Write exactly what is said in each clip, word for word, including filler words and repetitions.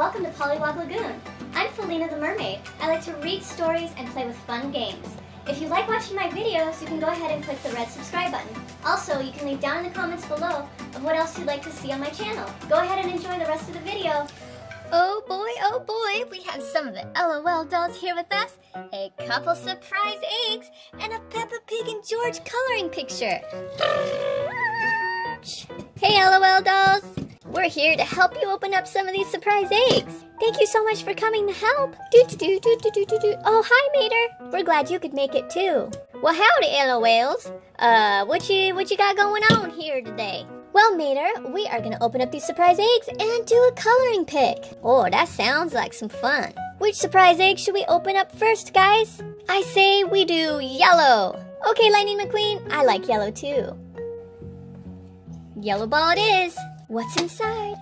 welcome to Pollywog Lagoon. I'm Felina the Mermaid. I like to read stories and play with fun games. If you like watching my videos, you can go ahead and click the red subscribe button. Also, you can leave down in the comments below of what else you'd like to see on my channel. Go ahead and enjoy the rest of the video. Oh boy, oh boy, we have some of the LOL dolls here with us, a couple surprise eggs, and a Peppa Pig and George coloring picture. Hey LOL dolls, we're here to help you open up some of these surprise eggs. Thank you so much for coming to help. Do do do do do do do. Oh, hi Mater. We're glad you could make it too. Well, howdy LOLs. Uh, what you what you got going on here today? Well, Mater, we are going to open up these surprise eggs and do a coloring pick. Oh, that sounds like some fun. Which surprise egg should we open up first, guys? I say we do yellow. Okay, Lightning McQueen, I like yellow too. Yellow ball it is. What's inside?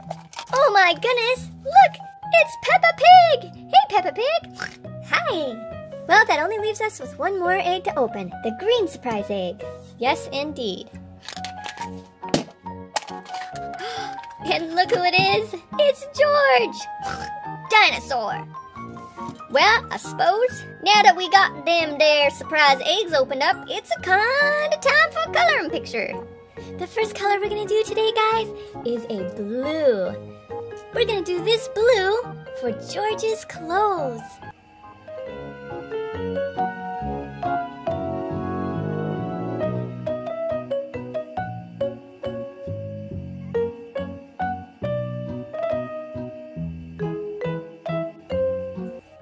Oh my goodness, look, it's Peppa Pig. Hey, Peppa Pig. Hi. Well, that only leaves us with one more egg to open, the green surprise egg. Yes, indeed. And look who it is! It's George! Dinosaur! Well, I suppose, now that we got them there surprise eggs opened up, it's a kind of time for a coloring picture. The first color we're going to do today, guys, is a blue. We're going to do this blue for George's clothes.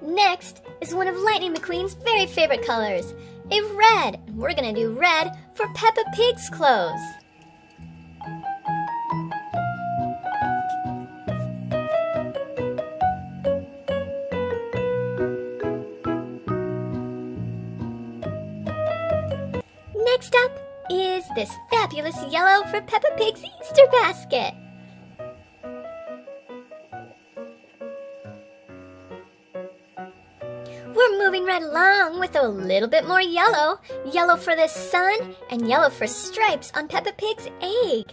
Next is one of Lightning McQueen's very favorite colors, a red. We're gonna do red for Peppa Pig's clothes. Next up is this fabulous yellow for Peppa Pig's Easter basket. We're moving right along with a little bit more yellow. Yellow for the sun and yellow for stripes on Peppa Pig's egg.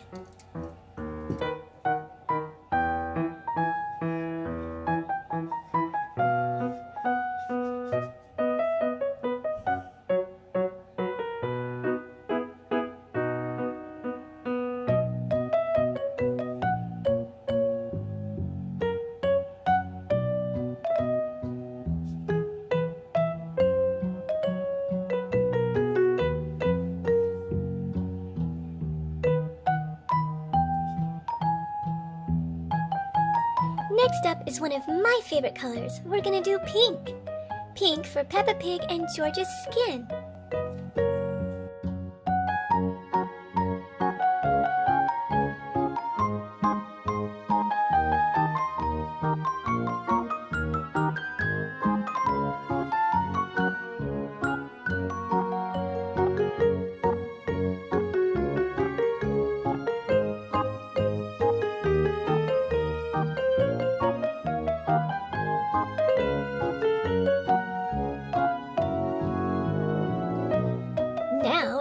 Next up is one of my favorite colors. We're gonna do pink. Pink for Peppa Pig and George's skin.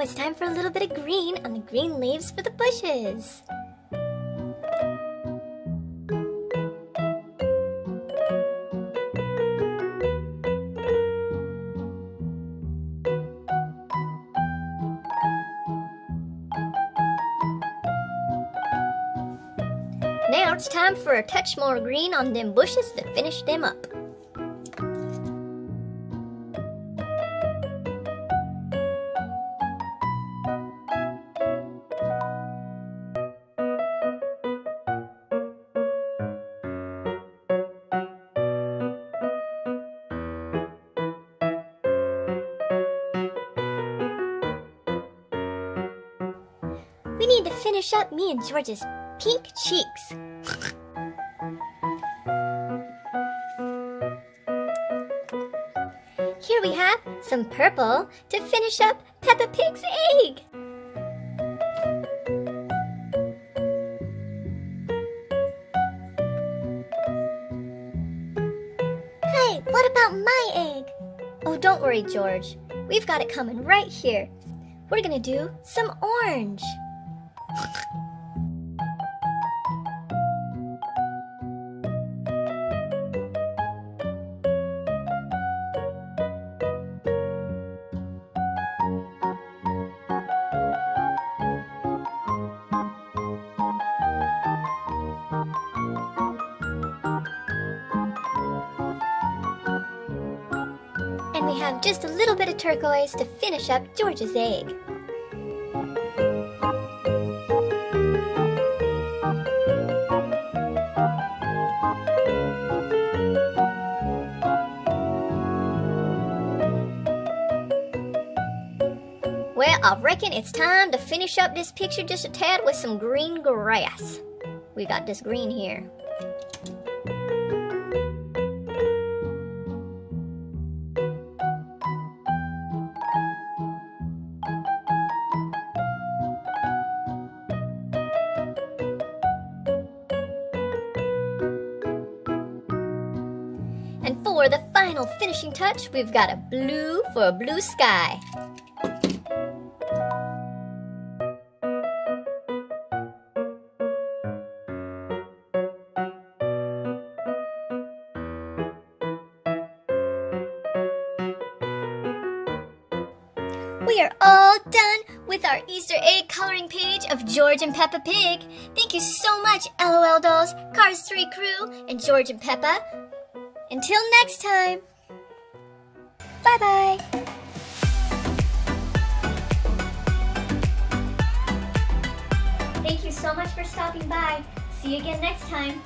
It's time for a little bit of green on the green leaves for the bushes. Now it's time for a touch more green on them bushes to finish them up. We need to finish up me and George's pink cheeks. Here we have some purple to finish up Peppa Pig's egg. Hey, what about my egg? Oh, don't worry, George. We've got it coming right here. We're gonna do some orange. and we have just a little bit of turquoise to finish up George's egg. Well, I reckon it's time to finish up this picture just a tad with some green grass. We got this green here. And for the final finishing touch, we've got a blue for a blue sky. We are all done with our Easter egg coloring page of George and Peppa Pig. Thank you so much, LOL Dolls, Cars three crew, and George and Peppa. Until next time, bye-bye. Thank you so much for stopping by. See you again next time.